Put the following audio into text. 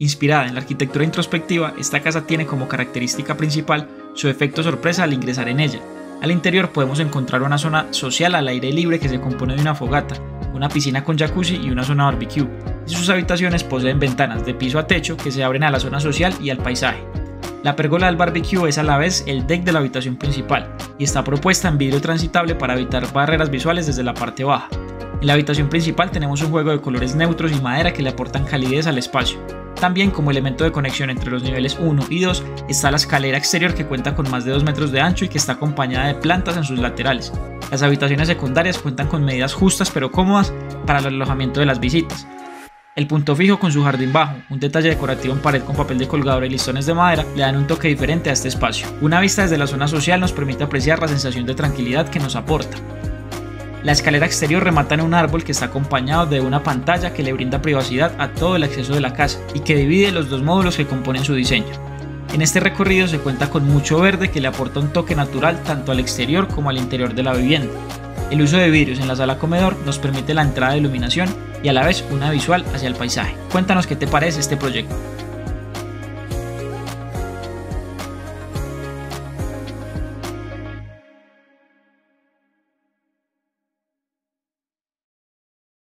Inspirada en la arquitectura introspectiva, esta casa tiene como característica principal su efecto sorpresa al ingresar en ella. Al interior podemos encontrar una zona social al aire libre que se compone de una fogata, una piscina con jacuzzi y una zona barbecue, y sus habitaciones poseen ventanas de piso a techo que se abren a la zona social y al paisaje. La pérgola del barbecue es a la vez el deck de la habitación principal y está propuesta en vidrio transitable para evitar barreras visuales desde la parte baja. En la habitación principal tenemos un juego de colores neutros y madera que le aportan calidez al espacio. También como elemento de conexión entre los niveles 1 y 2 está la escalera exterior que cuenta con más de 2 metros de ancho y que está acompañada de plantas en sus laterales. Las habitaciones secundarias cuentan con medidas justas pero cómodas para el alojamiento de las visitas. El punto fijo con su jardín bajo, un detalle decorativo en pared con papel de colgador y listones de madera le dan un toque diferente a este espacio. Una vista desde la zona social nos permite apreciar la sensación de tranquilidad que nos aporta. La escalera exterior remata en un árbol que está acompañado de una pantalla que le brinda privacidad a todo el acceso de la casa y que divide los dos módulos que componen su diseño. En este recorrido se cuenta con mucho verde que le aporta un toque natural tanto al exterior como al interior de la vivienda. El uso de vidrios en la sala comedor nos permite la entrada de iluminación y a la vez una visual hacia el paisaje. Cuéntanos qué te parece este proyecto.